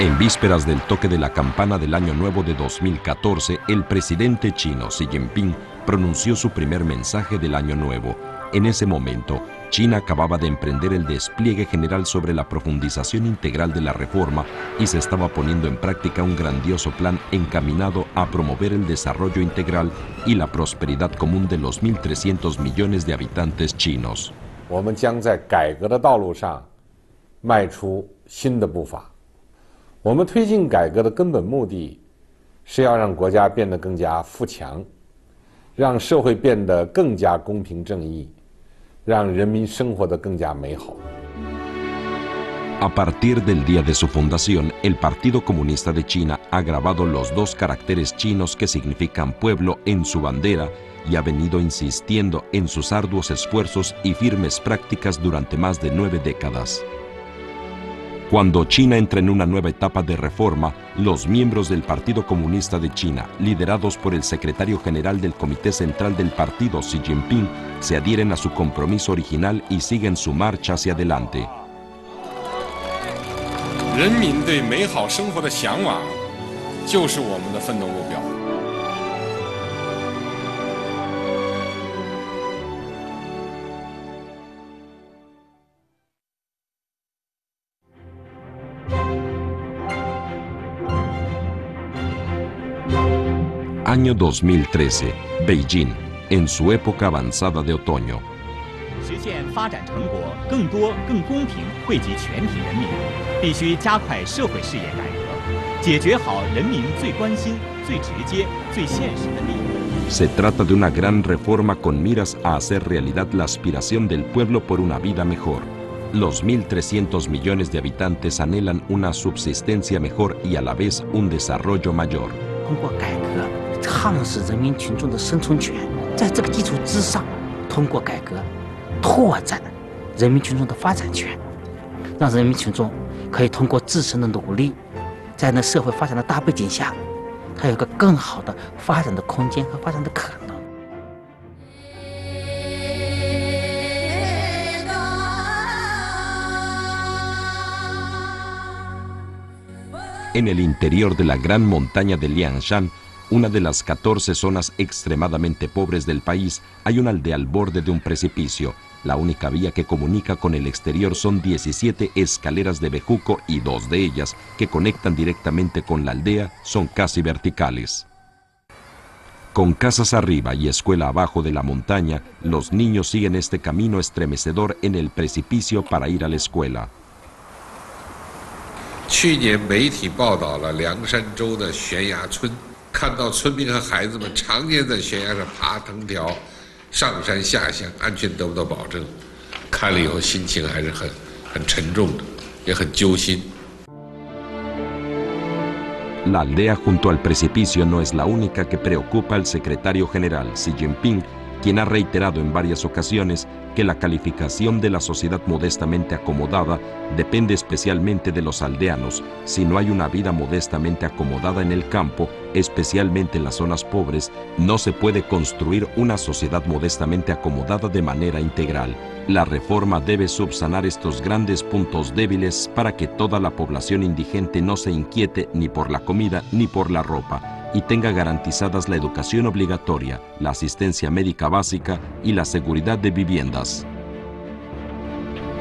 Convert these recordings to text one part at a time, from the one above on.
En vísperas del toque de la campana del Año Nuevo de 2014, el presidente chino Xi Jinping pronunció su primer mensaje del Año Nuevo. En ese momento, China acababa de emprender el despliegue general sobre la profundización integral de la reforma y se estaba poniendo en práctica un grandioso plan encaminado a promover el desarrollo integral y la prosperidad común de los 1.300 millones de habitantes chinos. A partir del día de su fundación, el Partido Comunista de China ha grabado los dos caracteres chinos que significan pueblo en su bandera y ha venido insistiendo en sus arduos esfuerzos y firmes prácticas durante más de 9 décadas. Cuando China entra en una nueva etapa de reforma, los miembros del Partido Comunista de China, liderados por el secretario general del Comité Central del Partido, Xi Jinping, se adhieren a su compromiso original y siguen su marcha hacia adelante. Año 2013, Beijing, en su época avanzada de otoño. Se trata de una gran reforma con miras a hacer realidad la aspiración del pueblo por una vida mejor. Los 1.300 millones de habitantes anhelan una subsistencia mejor y a la vez un desarrollo mayor. En el interior de la gran montaña de Lianshan, una de las 14 zonas extremadamente pobres del país, hay una aldea al borde de un precipicio. La única vía que comunica con el exterior son 17 escaleras de bejuco y 2 de ellas, que conectan directamente con la aldea, son casi verticales. Con casas arriba y escuela abajo de la montaña, los niños siguen este camino estremecedor en el precipicio para ir a la escuela. 看到村民和孩子们常年在悬崖村，上山下乡，安全都不保证，看了以后心情还是很沉重的，也很揪心。 La aldea junto al precipicio no es la única que preocupa al secretario general Xi Jinping, quien ha reiterado en varias ocasiones que la calificación de la sociedad modestamente acomodada depende especialmente de los aldeanos. Si no hay una vida modestamente acomodada en el campo, especialmente en las zonas pobres, no se puede construir una sociedad modestamente acomodada de manera integral. La reforma debe subsanar estos grandes puntos débiles para que toda la población indigente no se inquiete ni por la comida ni por la ropa, y tenga garantizadas la educación obligatoria, la asistencia médica básica y la seguridad de viviendas.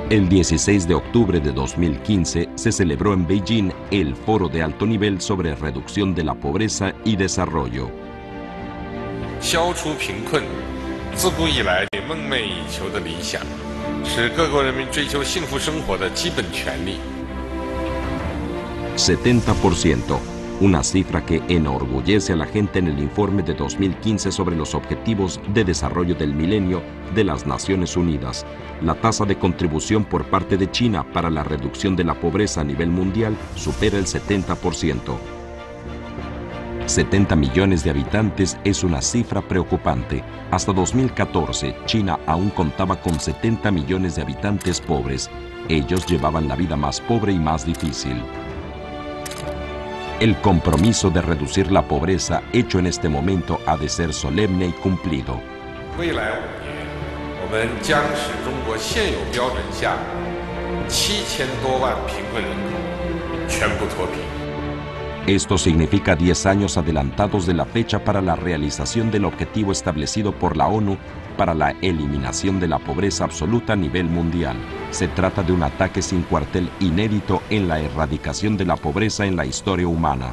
El 16 de octubre de 2015 se celebró en Beijing el Foro de Alto Nivel sobre Reducción de la Pobreza y Desarrollo. ...70%, una cifra que enorgullece a la gente en el informe de 2015 sobre los Objetivos de Desarrollo del Milenio de las Naciones Unidas. La tasa de contribución por parte de China para la reducción de la pobreza a nivel mundial supera el 70%. 70 millones de habitantes es una cifra preocupante. Hasta 2014, China aún contaba con 70 millones de habitantes pobres. Ellos llevaban la vida más pobre y más difícil. El compromiso de reducir la pobreza hecho en este momento ha de ser solemne y cumplido. Esto significa 10 años adelantados de la fecha para la realización del objetivo establecido por la ONU para la eliminación de la pobreza absoluta a nivel mundial. Se trata de un ataque sin cuartel inédito en la erradicación de la pobreza en la historia humana.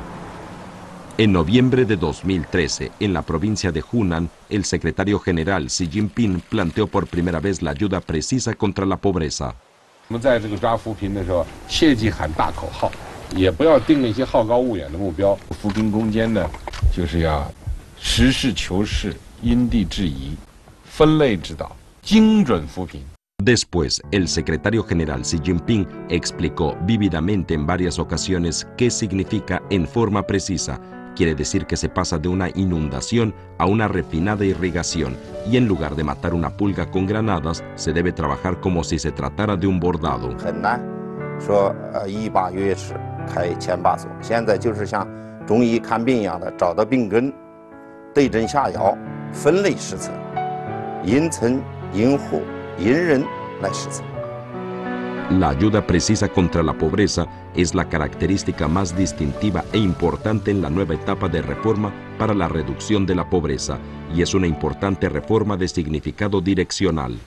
En noviembre de 2013, en la provincia de Hunan, el secretario general Xi Jinping planteó por primera vez la ayuda precisa contra la pobreza. Después, el secretario general Xi Jinping explicó vívidamente en varias ocasiones qué significa en forma precisa. Quiere decir que se pasa de una inundación a una refinada irrigación, y en lugar de matar una pulga con granadas, se debe trabajar como si se tratara de un bordado. La ayuda precisa contra la pobreza es la característica más distintiva e importante en la nueva etapa de reforma para la reducción de la pobreza, y es una importante reforma de significado direccional.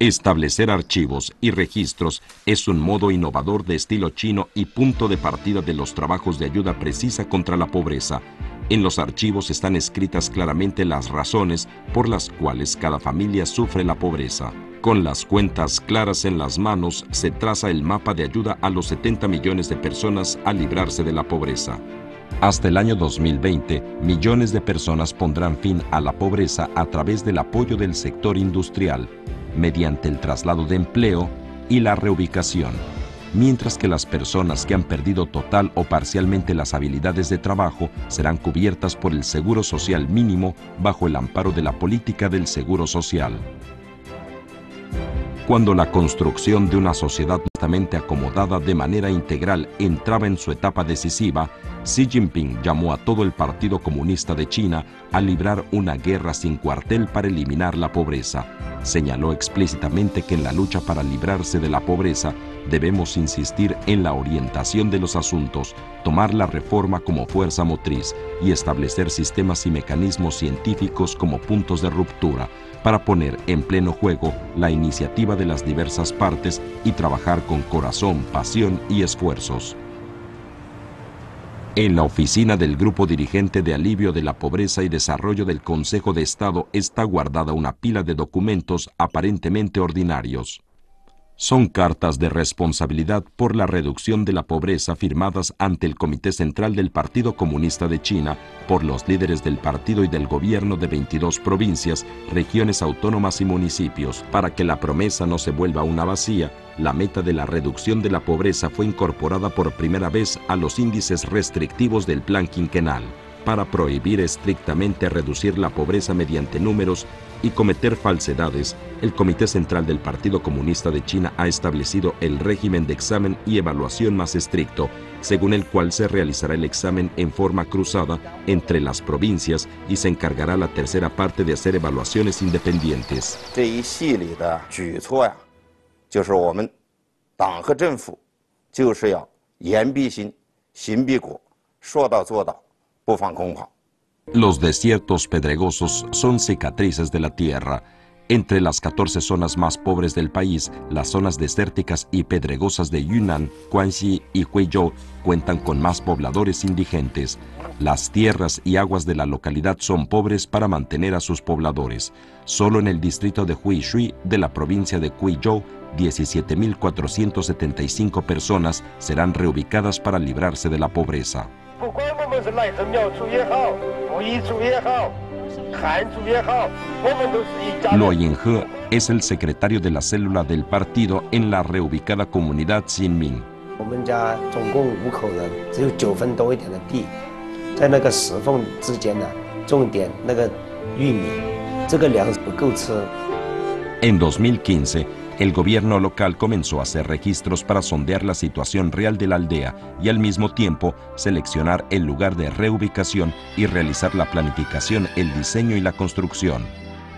Establecer archivos y registros es un modo innovador de estilo chino y punto de partida de los trabajos de ayuda precisa contra la pobreza. En los archivos están escritas claramente las razones por las cuales cada familia sufre la pobreza. Con las cuentas claras en las manos, se traza el mapa de ayuda a los 70 millones de personas a librarse de la pobreza. Hasta el año 2020, millones de personas pondrán fin a la pobreza a través del apoyo del sector industrial, mediante el traslado de empleo y la reubicación, mientras que las personas que han perdido total o parcialmente las habilidades de trabajo serán cubiertas por el Seguro Social Mínimo bajo el amparo de la política del Seguro Social. Cuando la construcción de una sociedad justamente acomodada de manera integral entraba en su etapa decisiva, Xi Jinping llamó a todo el Partido Comunista de China a librar una guerra sin cuartel para eliminar la pobreza. Señaló explícitamente que en la lucha para librarse de la pobreza debemos insistir en la orientación de los asuntos, tomar la reforma como fuerza motriz y establecer sistemas y mecanismos científicos como puntos de ruptura, para poner en pleno juego la iniciativa de las diversas partes y trabajar con corazón, pasión y esfuerzos. En la oficina del Grupo Dirigente de Alivio de la Pobreza y Desarrollo del Consejo de Estado está guardada una pila de documentos aparentemente ordinarios. Son cartas de responsabilidad por la reducción de la pobreza firmadas ante el Comité Central del Partido Comunista de China por los líderes del partido y del gobierno de 22 provincias, regiones autónomas y municipios. Para que la promesa no se vuelva una vacía, la meta de la reducción de la pobreza fue incorporada por primera vez a los índices restrictivos del Plan Quinquenal, para prohibir estrictamente reducir la pobreza mediante números y cometer falsedades. El Comité Central del Partido Comunista de China ha establecido el régimen de examen y evaluación más estricto, según el cual se realizará el examen en forma cruzada entre las provincias y se encargará la tercera parte de hacer evaluaciones independientes. Los desiertos pedregosos son cicatrices de la tierra. Entre las 14 zonas más pobres del país, las zonas desérticas y pedregosas de Yunnan, Guangxi y Guizhou cuentan con más pobladores indigentes. Las tierras y aguas de la localidad son pobres para mantener a sus pobladores. Solo en el distrito de Huizhui de la provincia de Guizhou, 17.475 personas serán reubicadas para librarse de la pobreza. Luo Yinghe es el secretario de la célula del partido en la reubicada comunidad Xinmin. En 2015, el gobierno local comenzó a hacer registros para sondear la situación real de la aldea y al mismo tiempo seleccionar el lugar de reubicación y realizar la planificación, el diseño y la construcción.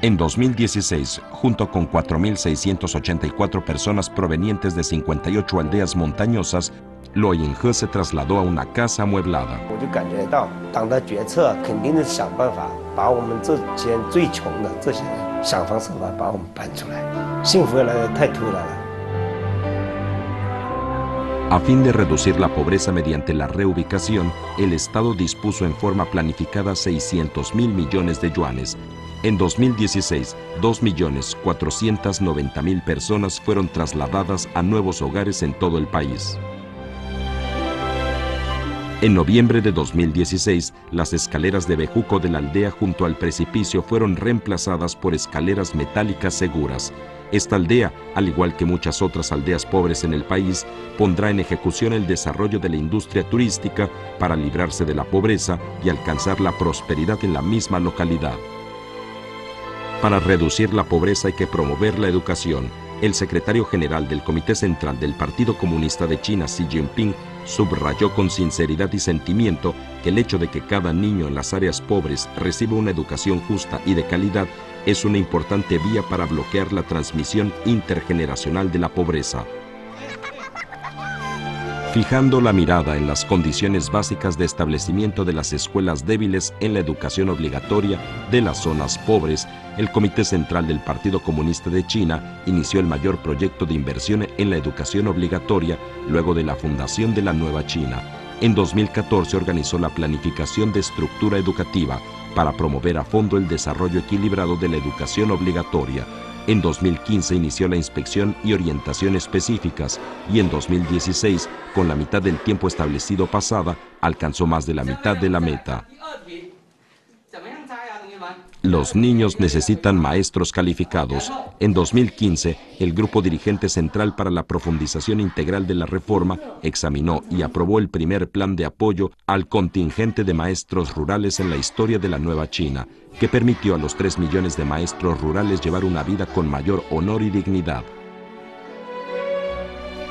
En 2016, junto con 4.684 personas provenientes de 58 aldeas montañosas, Luo Yinghe se trasladó a una casa amueblada. A fin de reducir la pobreza mediante la reubicación, el Estado dispuso en forma planificada 600.000 millones de yuanes. En 2016, 2.490.000 personas fueron trasladadas a nuevos hogares en todo el país. En noviembre de 2016, las escaleras de bejuco de la aldea junto al precipicio fueron reemplazadas por escaleras metálicas seguras. Esta aldea, al igual que muchas otras aldeas pobres en el país, pondrá en ejecución el desarrollo de la industria turística para librarse de la pobreza y alcanzar la prosperidad en la misma localidad. Para reducir la pobreza hay que promover la educación. El secretario general del Comité Central del Partido Comunista de China, Xi Jinping, subrayó con sinceridad y sentimiento que el hecho de que cada niño en las áreas pobres reciba una educación justa y de calidad es una importante vía para bloquear la transmisión intergeneracional de la pobreza. Fijando la mirada en las condiciones básicas de establecimiento de las escuelas débiles en la educación obligatoria de las zonas pobres, el Comité Central del Partido Comunista de China inició el mayor proyecto de inversión en la educación obligatoria luego de la fundación de la Nueva China. En 2014 organizó la planificación de estructura educativa para promover a fondo el desarrollo equilibrado de la educación obligatoria. En 2015 inició la inspección y orientación específicas y en 2016, con la mitad del tiempo establecido pasada, alcanzó más de la mitad de la meta. Los niños necesitan maestros calificados. En 2015, el Grupo Dirigente Central para la Profundización Integral de la Reforma examinó y aprobó el primer plan de apoyo al contingente de maestros rurales en la historia de la Nueva China, que permitió a los 3 millones de maestros rurales llevar una vida con mayor honor y dignidad.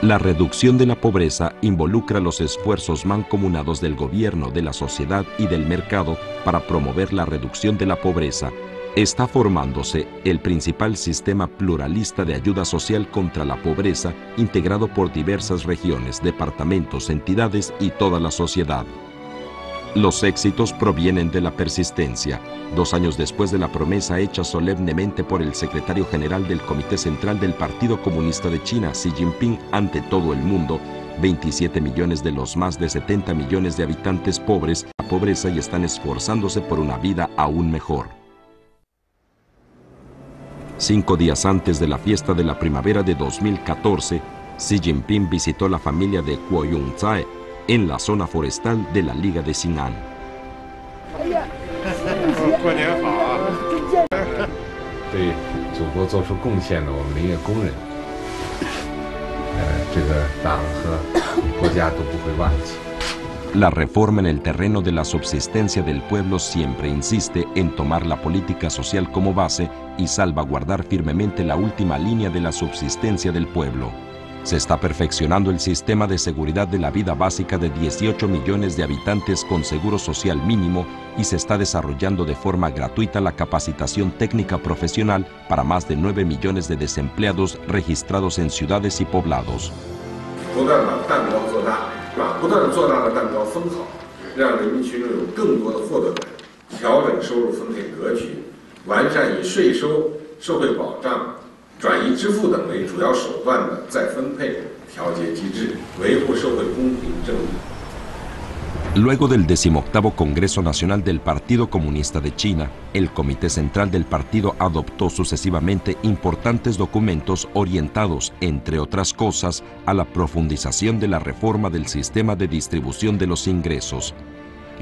La reducción de la pobreza involucra los esfuerzos mancomunados del gobierno, de la sociedad y del mercado para promover la reducción de la pobreza. Está formándose el principal sistema pluralista de ayuda social contra la pobreza, integrado por diversas regiones, departamentos, entidades y toda la sociedad. Los éxitos provienen de la persistencia. 2 años después de la promesa hecha solemnemente por el secretario general del Comité Central del Partido Comunista de China, Xi Jinping, ante todo el mundo, 27 millones de los más de 70 millones de habitantes pobres a pobreza y están esforzándose por una vida aún mejor. 5 días antes de la fiesta de la primavera de 2014, Xi Jinping visitó la familia de Guo Yuncai, en la zona forestal de la Liga de Sinan. La reforma en el terreno de la subsistencia del pueblo siempre insiste en tomar la política social como base y salvaguardar firmemente la última línea de la subsistencia del pueblo. Se está perfeccionando el sistema de seguridad de la vida básica de 18 millones de habitantes con seguro social mínimo y se está desarrollando de forma gratuita la capacitación técnica profesional para más de 9 millones de desempleados registrados en ciudades y poblados. 社会保障、转移支付等为主要手段的再分配调节机制，维护社会公平正义。Luego del 18º Congreso Nacional del Partido Comunista de China, el Comité Central del Partido adoptó sucesivamente importantes documentos orientados, entre otras cosas, a la profundización de la reforma del sistema de distribución de los ingresos.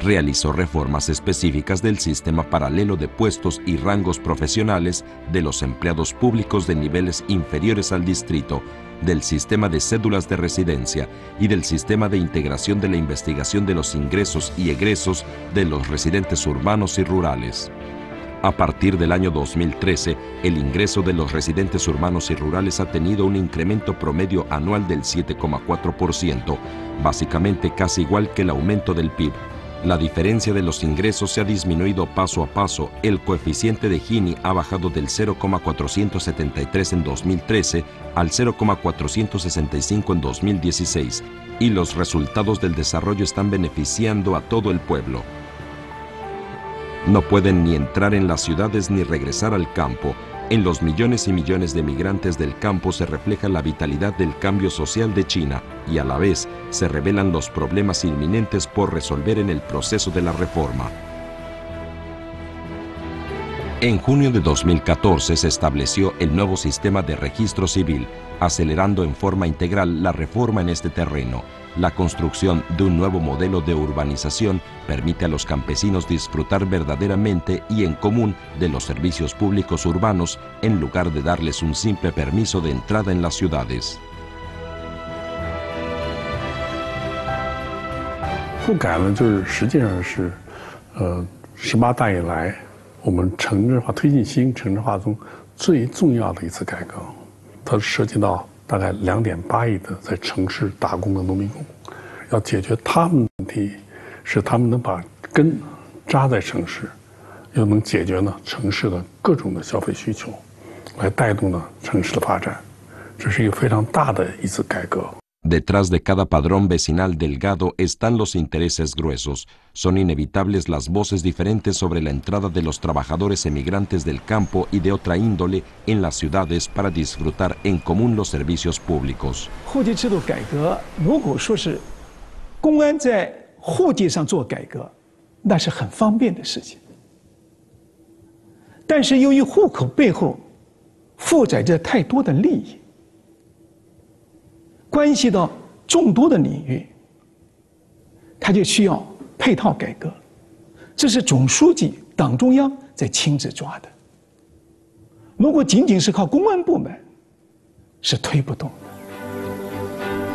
Realizó reformas específicas del sistema paralelo de puestos y rangos profesionales de los empleados públicos de niveles inferiores al distrito, del sistema de cédulas de residencia y del sistema de integración de la investigación de los ingresos y egresos de los residentes urbanos y rurales. A partir del año 2013, el ingreso de los residentes urbanos y rurales ha tenido un incremento promedio anual del 7,4%, básicamente casi igual que el aumento del PIB. La diferencia de los ingresos se ha disminuido paso a paso. El coeficiente de Gini ha bajado del 0,473 en 2013 al 0,465 en 2016 y los resultados del desarrollo están beneficiando a todo el pueblo. No pueden ni entrar en las ciudades ni regresar al campo. En los millones y millones de migrantes del campo se refleja la vitalidad del cambio social de China y a la vez se revelan los problemas inminentes por resolver en el proceso de la reforma. En junio de 2014 se estableció el nuevo sistema de registro civil, acelerando en forma integral la reforma en este terreno. La construcción de un nuevo modelo de urbanización permite a los campesinos disfrutar verdaderamente y en común de los servicios públicos urbanos en lugar de darles un simple permiso de entrada en las ciudades. Detrás de cada padrón vecinal delgado están los intereses gruesos. Son inevitables las voces diferentes sobre la entrada de los trabajadores emigrantes del campo y de otra índole en las ciudades para disfrutar en común los servicios públicos. 关系到众多的领域，它就需要配套改革，这是总书记、党中央在亲自抓的。如果仅仅是靠公安部门，是推不动的。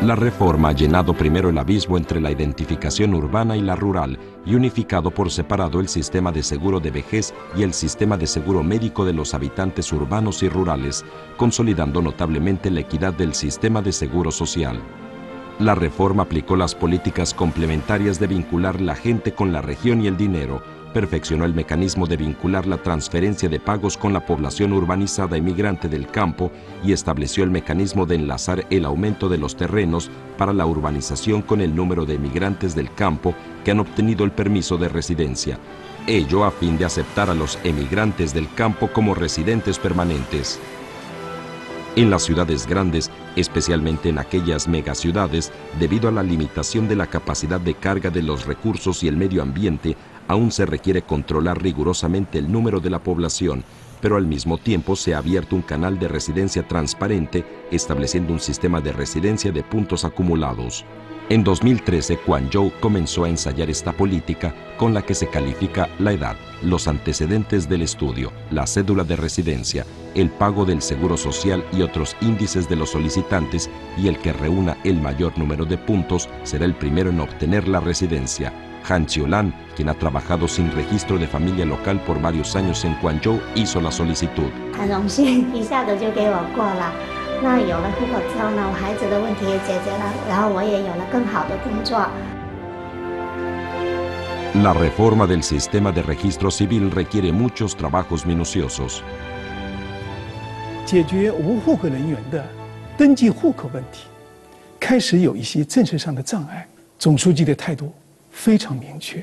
La reforma ha llenado primero el abismo entre la identificación urbana y la rural y unificado por separado el sistema de seguro de vejez y el sistema de seguro médico de los habitantes urbanos y rurales, consolidando notablemente la equidad del sistema de seguro social. La reforma aplicó las políticas complementarias de vincular la gente con la región y el dinero, perfeccionó el mecanismo de vincular la transferencia de pagos con la población urbanizada emigrante del campo y estableció el mecanismo de enlazar el aumento de los terrenos para la urbanización con el número de emigrantes del campo que han obtenido el permiso de residencia, ello a fin de aceptar a los emigrantes del campo como residentes permanentes. En las ciudades grandes, especialmente en aquellas megaciudades, debido a la limitación de la capacidad de carga de los recursos y el medio ambiente, aún se requiere controlar rigurosamente el número de la población, pero al mismo tiempo se ha abierto un canal de residencia transparente, estableciendo un sistema de residencia de puntos acumulados. En 2013, Guangzhou comenzó a ensayar esta política con la que se califica la edad, los antecedentes del estudio, la cédula de residencia, el pago del seguro social y otros índices de los solicitantes, y el que reúna el mayor número de puntos será el primero en obtener la residencia. Han Chiolan, quien ha trabajado sin registro de familia local por varios años en Guangzhou, hizo la solicitud. 那有了户口之后呢，我孩子的问题也解决了，然后我也有了更好的工作。 La reforma del sistema de registro civil requiere muchos trabajos minuciosos. 解决无户口人员的登记户口问题，开始有一些政策上的障碍。总书记的态度非常明确，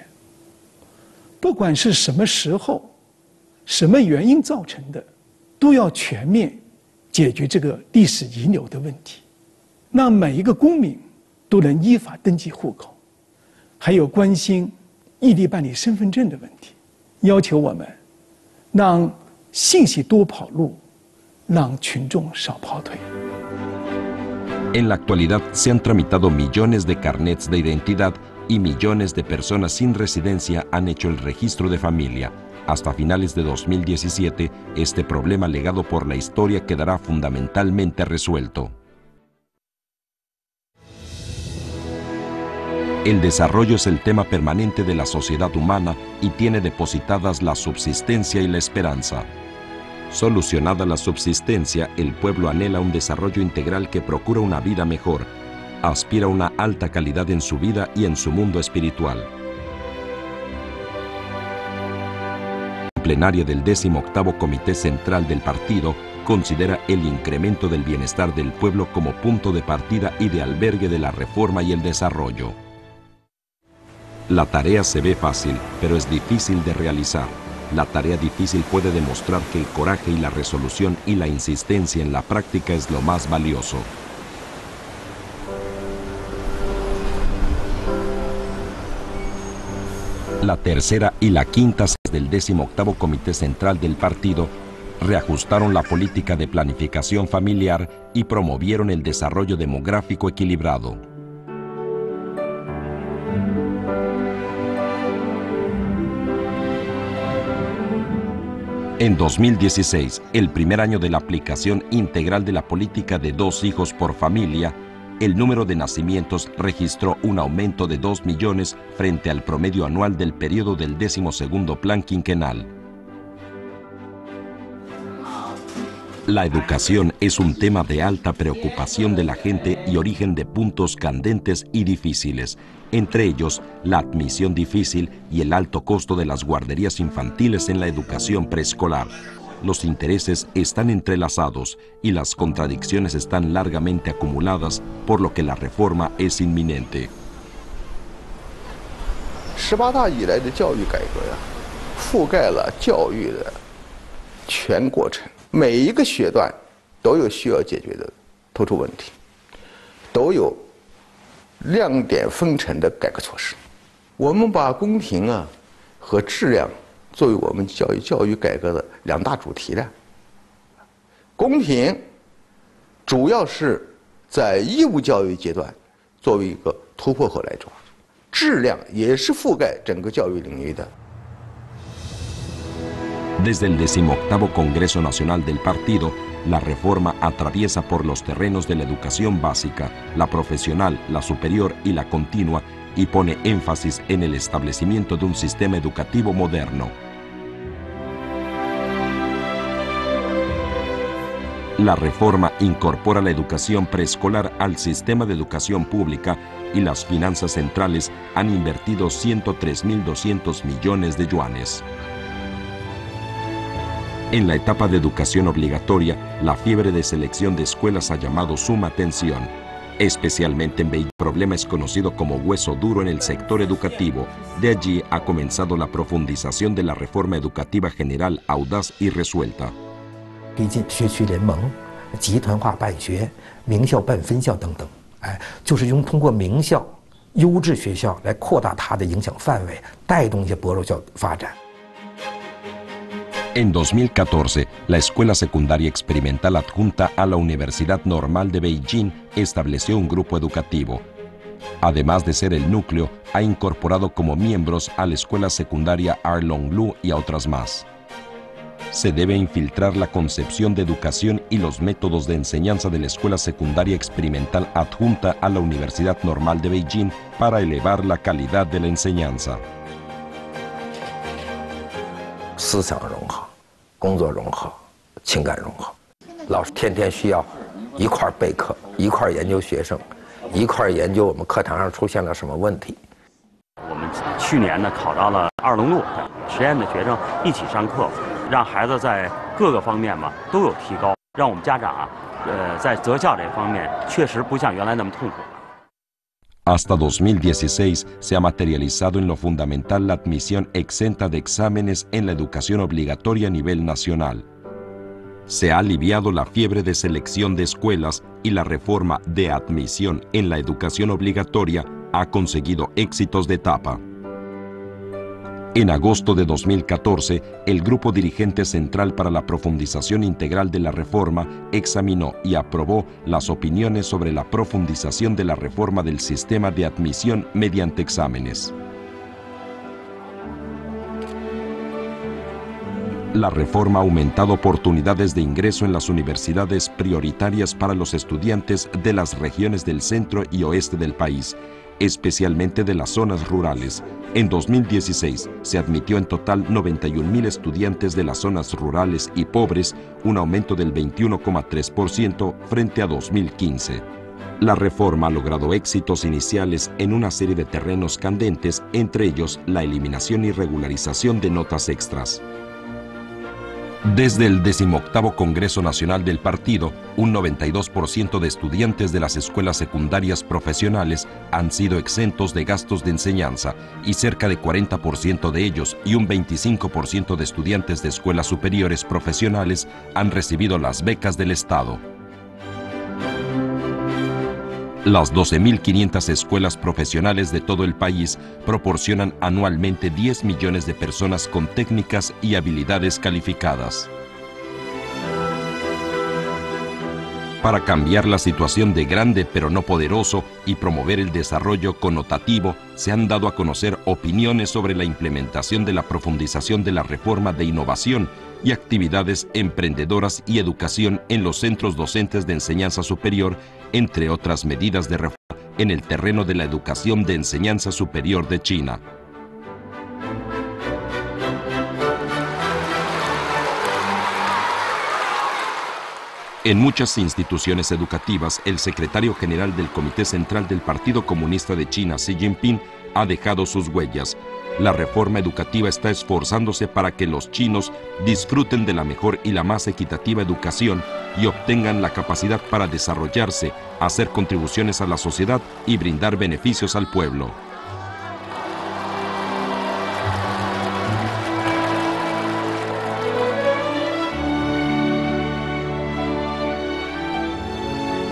不管是什么时候、什么原因造成的。都要全面解决这个历史遗留的问题，让每一个公民都能依法登记户口，还有关心异地办理身份证的问题，要求我们让信息多跑路，让群众少跑腿。 En la actualidad se han tramitado millones de carnets de identidad y millones de personas sin residencia han hecho el registro de familia. Hasta finales de 2017, este problema legado por la historia quedará fundamentalmente resuelto. El desarrollo es el tema permanente de la sociedad humana y tiene depositadas la subsistencia y la esperanza. Solucionada la subsistencia, el pueblo anhela un desarrollo integral que procura una vida mejor, aspira a una alta calidad en su vida y en su mundo espiritual. La plenaria del 18º Comité Central del Partido considera el incremento del bienestar del pueblo como punto de partida y de albergue de la reforma y el desarrollo. La tarea se ve fácil, pero es difícil de realizar. La tarea difícil puede demostrar que el coraje y la resolución y la insistencia en la práctica es lo más valioso. La tercera y la quinta del 18º Comité Central del Partido reajustaron la política de planificación familiar y promovieron el desarrollo demográfico equilibrado. En 2016, el primer año de la aplicación integral de la política de 2 hijos por familia, el número de nacimientos registró un aumento de 2 millones frente al promedio anual del periodo del 12º Plan Quinquenal. La educación es un tema de alta preocupación de la gente y origen de puntos candentes y difíciles, entre ellos la admisión difícil y el alto costo de las guarderías infantiles en la educación preescolar. Los intereses están entrelazados y las contradicciones están largamente acumuladas, por lo que la reforma es inminente. 18大以来的教育改革呀，覆盖了教育的全过程。 每一个学段都有需要解决的突出问题，都有亮点纷呈的改革措施。我们把公平啊和质量作为我们教育改革的2大主题呢。公平主要是在义务教育阶段作为一个突破口来抓，质量也是覆盖整个教育领域的。 Desde el 18º Congreso Nacional del Partido, la reforma atraviesa por los terrenos de la educación básica, la profesional, la superior y la continua, y pone énfasis en el establecimiento de un sistema educativo moderno. La reforma incorpora la educación preescolar al sistema de educación pública y las finanzas centrales han invertido 103.200 millones de yuanes. En la etapa de educación obligatoria, la fiebre de selección de escuelas ha llamado suma atención. Especialmente en Beijing, el problema es conocido como hueso duro en el sector educativo. De allí ha comenzado la profundización de la reforma educativa general audaz y resuelta. 推进学区联盟、集团化办学、名校办分校等等，哎，就是用通过名校、优质学校来扩大它的影响范围，带动一些薄弱校发展。 En 2014, la Escuela Secundaria Experimental adjunta a la Universidad Normal de Beijing estableció un grupo educativo. Además de ser el núcleo, ha incorporado como miembros a la Escuela Secundaria Arlonglu y a otras más. Se debe infiltrar la concepción de educación y los métodos de enseñanza de la Escuela Secundaria Experimental adjunta a la Universidad Normal de Beijing para elevar la calidad de la enseñanza. 思想融合，工作融合，情感融合。老师天天需要一块备课，一块研究学生，一块研究我们课堂上出现了什么问题。我们去年呢考到了2龙路，实验的学生一起上课，让孩子在各个方面嘛都有提高，让我们家长啊，在择校这方面确实不像原来那么痛苦。 Hasta 2016 se ha materializado en lo fundamental la admisión exenta de exámenes en la educación obligatoria a nivel nacional. se ha aliviado la fiebre de selección de escuelas y la reforma de admisión en la educación obligatoria ha conseguido éxitos de etapa. En agosto de 2014, el Grupo Dirigente Central para la Profundización Integral de la Reforma examinó y aprobó las opiniones sobre la profundización de la reforma del sistema de admisión mediante exámenes. La reforma ha aumentado oportunidades de ingreso en las universidades prioritarias para los estudiantes de las regiones del centro y oeste del país, especialmente de las zonas rurales. En 2016 se admitió en total 91.000 estudiantes de las zonas rurales y pobres, un aumento del 21,3% frente a 2015. La reforma ha logrado éxitos iniciales en una serie de terrenos candentes, entre ellos la eliminación y regularización de notas extras. Desde el 18º Congreso Nacional del Partido, un 92% de estudiantes de las escuelas secundarias profesionales han sido exentos de gastos de enseñanza y cerca de 40% de ellos y un 25% de estudiantes de escuelas superiores profesionales han recibido las becas del Estado. Las 12.500 escuelas profesionales de todo el país proporcionan anualmente 10 millones de personas con técnicas y habilidades calificadas. Para cambiar la situación de grande pero no poderoso y promover el desarrollo connotativo, se han dado a conocer opiniones sobre la implementación de la profundización de la reforma de innovación y actividades emprendedoras y educación en los centros docentes de enseñanza superior, entre otras medidas de reforma en el terreno de la educación de enseñanza superior de China. En muchas instituciones educativas, el secretario general del Comité Central del Partido Comunista de China, Xi Jinping, ha dejado sus huellas. La reforma educativa está esforzándose para que los chinos disfruten de la mejor y la más equitativa educación y obtengan la capacidad para desarrollarse, hacer contribuciones a la sociedad y brindar beneficios al pueblo.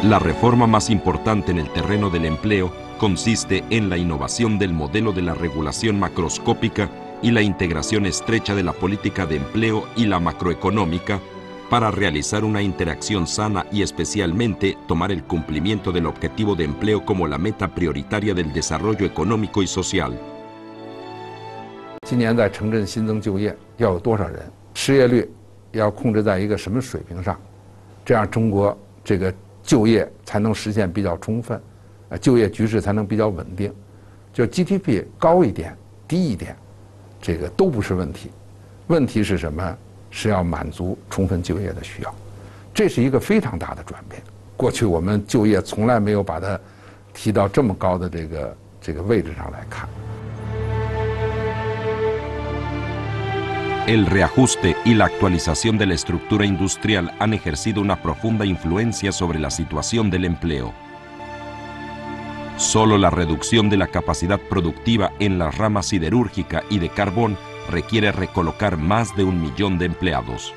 La reforma más importante en el terreno del empleo consiste en la innovación del modelo de la regulación macroscópica y la integración estrecha de la política de empleo y la macroeconómica para realizar una interacción sana y especialmente tomar el cumplimiento del objetivo de empleo como la meta prioritaria del desarrollo económico y social. GDP 高一点低一点这个都不是问题问题是什么是要满足充分就业的需要这是一个非常大的转变过去我们就业从来没有把它提到这么高的这个位置上来看El reajuste y la actualización de la estructura industrial han ejercido una profunda influencia sobre la situación del empleo. Solo la reducción de la capacidad productiva en la rama siderúrgica y de carbón requiere recolocar más de 1 millón de empleados.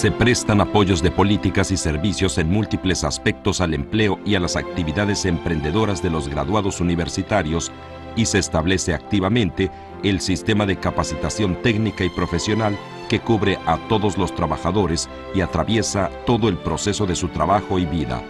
Se prestan apoyos de políticas y servicios en múltiples aspectos al empleo y a las actividades emprendedoras de los graduados universitarios y se establece activamente el sistema de capacitación técnica y profesional que cubre a todos los trabajadores y atraviesa todo el proceso de su trabajo y vida.